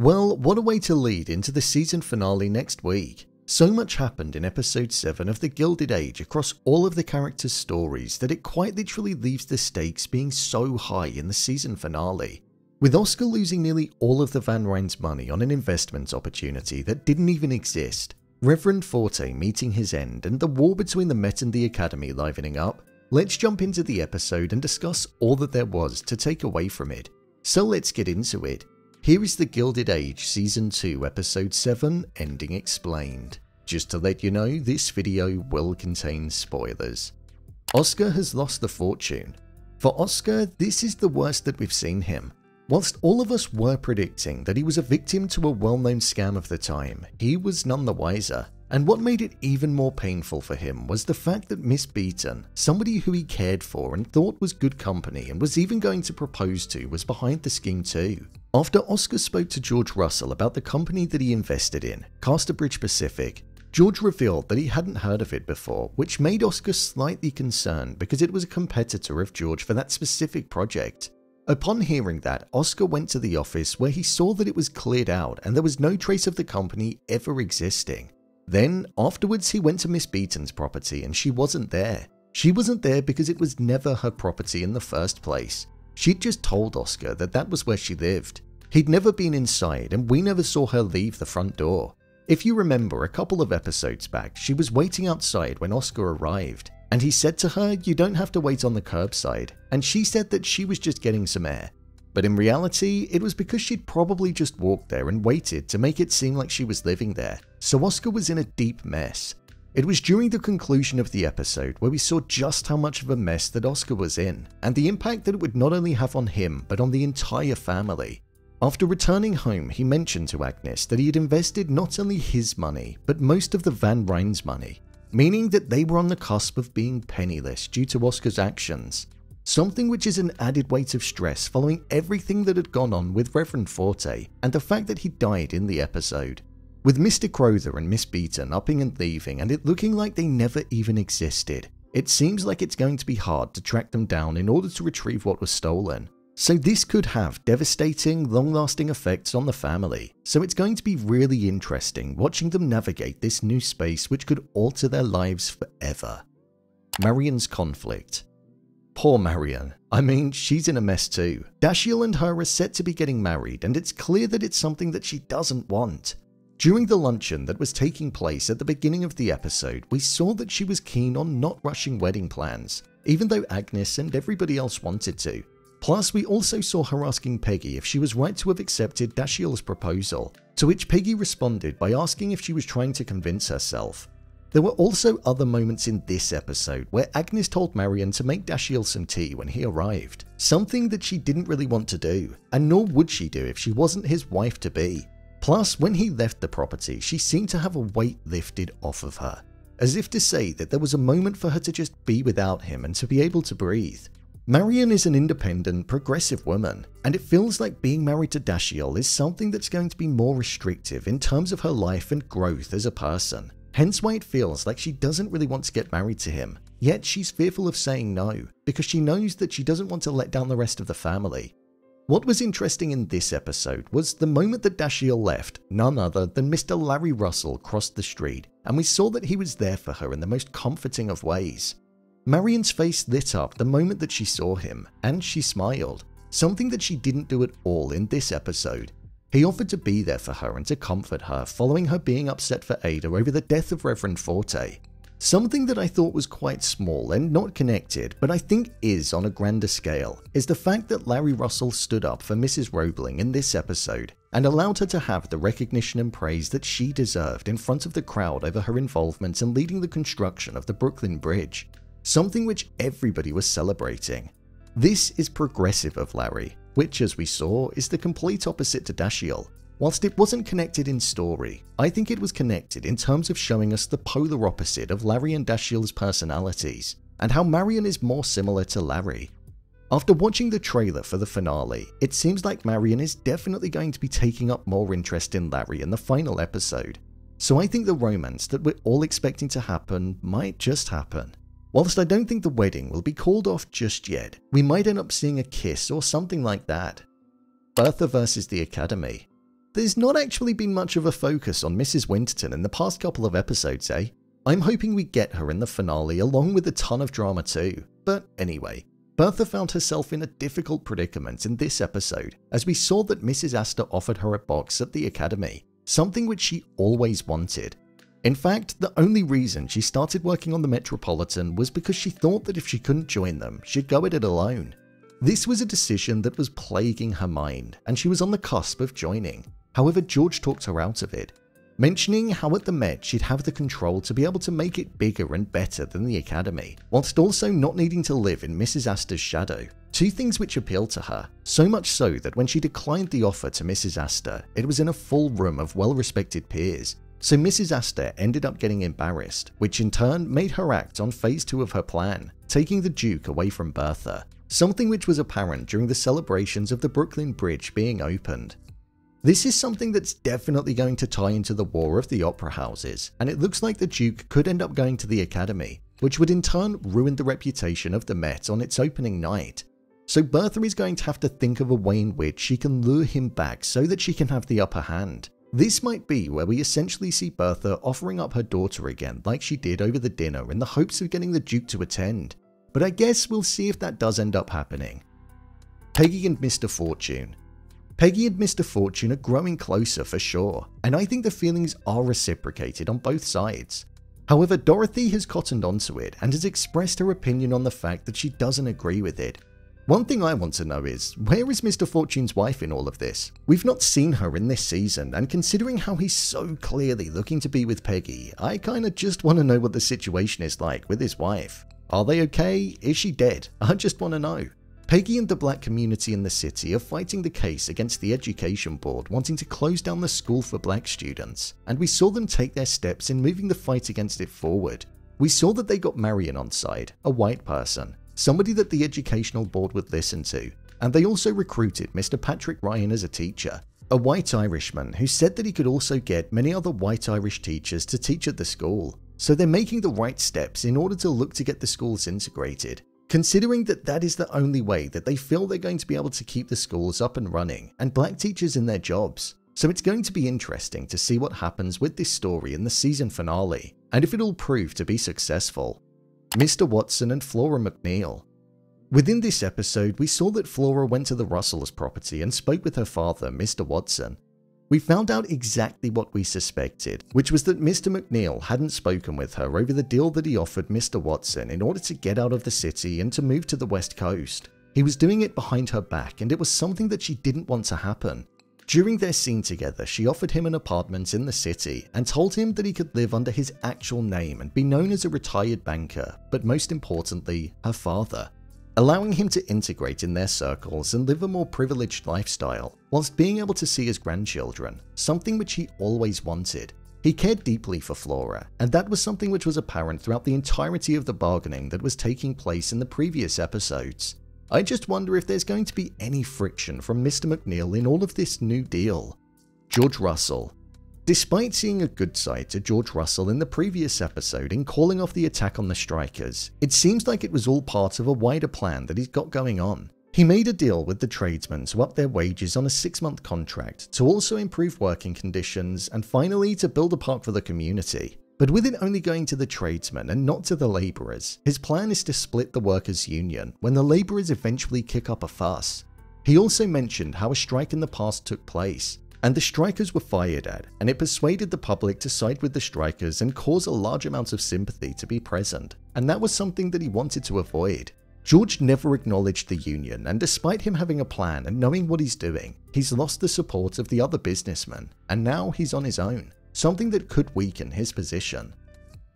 Well, what a way to lead into the season finale next week. So much happened in episode 7 of The Gilded Age across all of the characters' stories that it quite literally leaves the stakes being so high in the season finale. With Oscar losing nearly all of the Van Rijn's money on an investment opportunity that didn't even exist, Reverend Forte meeting his end, and the war between the Met and the Academy livening up, let's jump into the episode and discuss all that there was to take away from it. So let's get into it. Here is The Gilded Age Season 2 Episode 7 Ending Explained. Just to let you know, this video will contain spoilers. Oscar has lost the fortune. For Oscar, this is the worst that we've seen him. Whilst all of us were predicting that he was a victim to a well-known scam of the time, he was none the wiser. And what made it even more painful for him was the fact that Miss Beaton, somebody who he cared for and thought was good company and was even going to propose to, was behind the scheme too. After Oscar spoke to George Russell about the company that he invested in, Casterbridge Pacific, George revealed that he hadn't heard of it before, which made Oscar slightly concerned because it was a competitor of George for that specific project. Upon hearing that, Oscar went to the office where he saw that it was cleared out and there was no trace of the company ever existing. Then, afterwards, he went to Miss Beaton's property and she wasn't there. She wasn't there because it was never her property in the first place. She'd just told Oscar that that was where she lived. He'd never been inside and we never saw her leave the front door. If you remember, a couple of episodes back, she was waiting outside when Oscar arrived. And he said to her, "You don't have to wait on the curbside," and she said that she was just getting some air. But in reality, it was because she'd probably just walked there and waited to make it seem like she was living there, so Oscar was in a deep mess. It was during the conclusion of the episode where we saw just how much of a mess that Oscar was in, and the impact that it would not only have on him, but on the entire family. After returning home, he mentioned to Agnes that he had invested not only his money, but most of the Van Rijn's money, meaning that they were on the cusp of being penniless due to Oscar's actions, something which is an added weight of stress following everything that had gone on with Reverend Forte and the fact that he died in the episode. With Mr. Crowther and Miss Beaton upping and leaving and it looking like they never even existed, it seems like it's going to be hard to track them down in order to retrieve what was stolen. So this could have devastating, long-lasting effects on the family, so it's going to be really interesting watching them navigate this new space which could alter their lives forever. Marion's conflict. Poor Marion. I mean, she's in a mess too. Dashiell and her are set to be getting married and it's clear that it's something that she doesn't want. During the luncheon that was taking place at the beginning of the episode, we saw that she was keen on not rushing wedding plans, even though Agnes and everybody else wanted to. Plus, we also saw her asking Peggy if she was right to have accepted Dashiell's proposal, to which Peggy responded by asking if she was trying to convince herself. There were also other moments in this episode where Agnes told Marion to make Dashiell some tea when he arrived, something that she didn't really want to do, and nor would she do if she wasn't his wife-to-be. Plus, when he left the property, she seemed to have a weight lifted off of her, as if to say that there was a moment for her to just be without him and to be able to breathe. Marion is an independent, progressive woman, and it feels like being married to Dashiell is something that's going to be more restrictive in terms of her life and growth as a person, hence why it feels like she doesn't really want to get married to him, yet she's fearful of saying no, because she knows that she doesn't want to let down the rest of the family. What was interesting in this episode was the moment that Dashiell left, none other than Mr. Larry Russell crossed the street, and we saw that he was there for her in the most comforting of ways. Marion's face lit up the moment that she saw him, and she smiled, something that she didn't do at all in this episode. He offered to be there for her and to comfort her following her being upset for Ada over the death of Reverend Forte. Something that I thought was quite small and not connected, but I think is on a grander scale, is the fact that Larry Russell stood up for Mrs. Roebling in this episode and allowed her to have the recognition and praise that she deserved in front of the crowd over her involvement in leading the construction of the Brooklyn Bridge, something which everybody was celebrating. This is progressive of Larry, which, as we saw, is the complete opposite to Dashiell. Whilst it wasn't connected in story, I think it was connected in terms of showing us the polar opposite of Larry and Dashiell's personalities, and how Marion is more similar to Larry. After watching the trailer for the finale, it seems like Marion is definitely going to be taking up more interest in Larry in the final episode, so I think the romance that we're all expecting to happen might just happen. Whilst I don't think the wedding will be called off just yet, we might end up seeing a kiss or something like that. Bertha versus the Academy. There's not actually been much of a focus on Mrs. Winterton in the past couple of episodes, eh? I'm hoping we get her in the finale along with a ton of drama too. But anyway, Bertha found herself in a difficult predicament in this episode as we saw that Mrs. Astor offered her a box at the Academy, something which she always wanted. In fact, the only reason she started working on the Metropolitan was because she thought that if she couldn't join them, she'd go at it alone. This was a decision that was plaguing her mind, and she was on the cusp of joining. However, George talked her out of it, mentioning how at the Met she'd have the control to be able to make it bigger and better than the Academy, whilst also not needing to live in Mrs. Astor's shadow, two things which appealed to her, so much so that when she declined the offer to Mrs. Astor, it was in a full room of well-respected peers. So Mrs. Astor ended up getting embarrassed, which in turn made her act on phase two of her plan, taking the Duke away from Bertha, something which was apparent during the celebrations of the Brooklyn Bridge being opened. This is something that's definitely going to tie into the War of the Opera Houses, and it looks like the Duke could end up going to the Academy, which would in turn ruin the reputation of the Met on its opening night. So Bertha is going to have to think of a way in which she can lure him back so that she can have the upper hand. This might be where we essentially see Bertha offering up her daughter again like she did over the dinner in the hopes of getting the Duke to attend, but I guess we'll see if that does end up happening. Peggy and Mr. Fortune. Peggy and Mr. Fortune are growing closer for sure, and I think the feelings are reciprocated on both sides. However, Dorothy has cottoned onto it and has expressed her opinion on the fact that she doesn't agree with it. One thing I want to know is, where is Mr. Fortune's wife in all of this? We've not seen her in this season, and considering how he's so clearly looking to be with Peggy, I kinda just wanna know what the situation is like with his wife. Are they okay? Is she dead? I just wanna know. Peggy and the black community in the city are fighting the case against the Education Board wanting to close down the school for black students, and we saw them take their steps in moving the fight against it forward. We saw that they got Marion on side, a white person, somebody that the Educational Board would listen to, and they also recruited Mr. Patrick Ryan as a teacher, a white Irishman who said that he could also get many other white Irish teachers to teach at the school. So they're making the right steps in order to look to get the schools integrated, considering that that is the only way that they feel they're going to be able to keep the schools up and running and black teachers in their jobs. So it's going to be interesting to see what happens with this story in the season finale, and if it'll prove to be successful. Mr. Watson and Flora McNeil. Within this episode, we saw that Flora went to the Russells' property and spoke with her father, Mr. Watson. We found out exactly what we suspected, which was that Mr. McNeil hadn't spoken with her over the deal that he offered Mr. Watson in order to get out of the city and to move to the West Coast. He was doing it behind her back, and it was something that she didn't want to happen. During their scene together, she offered him an apartment in the city and told him that he could live under his actual name and be known as a retired banker, but most importantly, her father, allowing him to integrate in their circles and live a more privileged lifestyle, whilst being able to see his grandchildren, something which he always wanted. He cared deeply for Flora, and that was something which was apparent throughout the entirety of the bargaining that was taking place in the previous episodes. I just wonder if there's going to be any friction from Mr. McNeil in all of this new deal. George Russell. Despite seeing a good side to George Russell in the previous episode in calling off the attack on the strikers, it seems like it was all part of a wider plan that he's got going on. He made a deal with the tradesmen to up their wages on a 6-month contract, to also improve working conditions, and finally to build a park for the community. But with it only going to the tradesmen and not to the labourers, his plan is to split the workers' union when the labourers eventually kick up a fuss. He also mentioned how a strike in the past took place, and the strikers were fired at, and it persuaded the public to side with the strikers and cause a large amount of sympathy to be present, and that was something that he wanted to avoid. George never acknowledged the union, and despite him having a plan and knowing what he's doing, he's lost the support of the other businessmen, and now he's on his own, something that could weaken his position.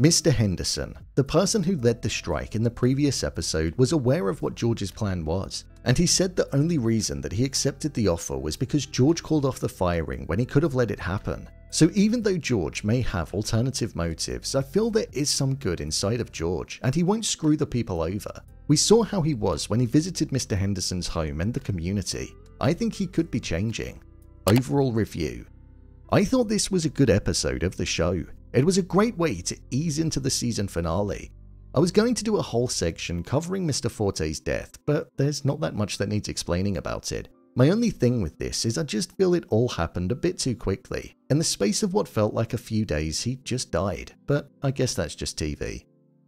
Mr. Henderson, the person who led the strike in the previous episode, was aware of what George's plan was, and he said the only reason that he accepted the offer was because George called off the firing when he could have let it happen. So even though George may have alternative motives, I feel there is some good inside of George, and he won't screw the people over. We saw how he was when he visited Mr. Henderson's home and the community. I think he could be changing. Overall review. I thought this was a good episode of the show. It was a great way to ease into the season finale. I was going to do a whole section covering Mr. Forte's death, but there's not that much that needs explaining about it. My only thing with this is I just feel it all happened a bit too quickly. In the space of what felt like a few days, he just died, but I guess that's just TV.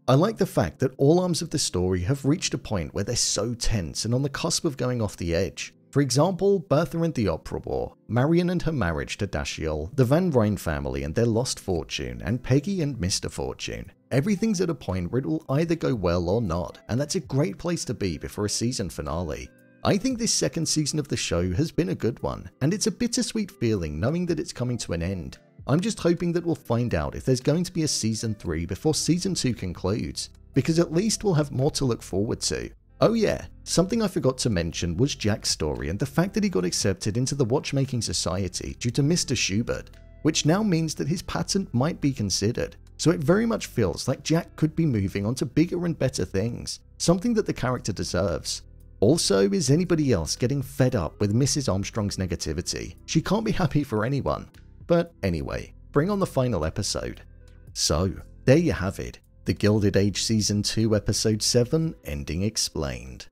I like the fact that all arms of the story have reached a point where they're so tense and on the cusp of going off the edge. For example, Bertha and the Opera War, Marion and her marriage to Dashiell, the Van Rijn family and their lost fortune, and Peggy and Mr. Fortune. Everything's at a point where it will either go well or not, and that's a great place to be before a season finale. I think this second season of the show has been a good one, and it's a bittersweet feeling knowing that it's coming to an end. I'm just hoping that we'll find out if there's going to be a season 3 before season 2 concludes, because at least we'll have more to look forward to. Oh yeah, something I forgot to mention was Jack's story and the fact that he got accepted into the Watchmaking Society due to Mr. Schubert, which now means that his patent might be considered. So it very much feels like Jack could be moving on to bigger and better things, something that the character deserves. Also, is anybody else getting fed up with Mrs. Armstrong's negativity? She can't be happy for anyone. But anyway, bring on the final episode. So, there you have it. The Gilded Age Season 2 Episode 7, Ending Explained.